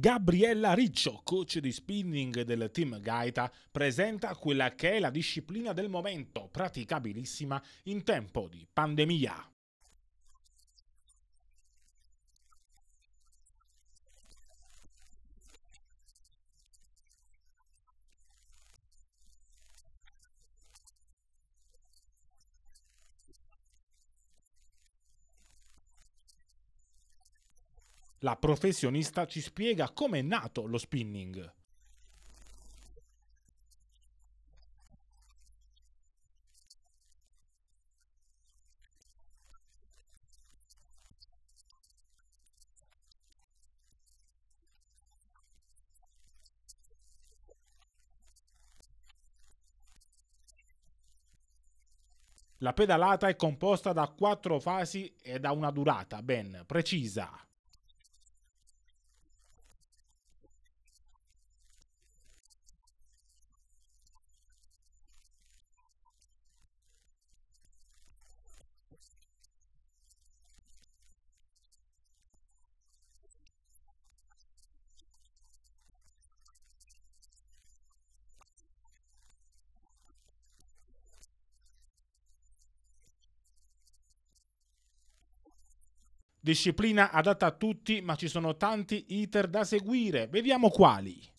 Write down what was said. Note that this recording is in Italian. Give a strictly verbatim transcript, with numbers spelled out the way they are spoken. Gabriella Riccio, coach di spinning del team Gaeta, presenta quella che è la disciplina del momento, praticabilissima in tempo di pandemia. La professionista ci spiega come è nato lo spinning. La pedalata è composta da quattro fasi ed ha una durata ben precisa. Disciplina adatta a tutti, ma ci sono tanti iter da seguire. Vediamo quali.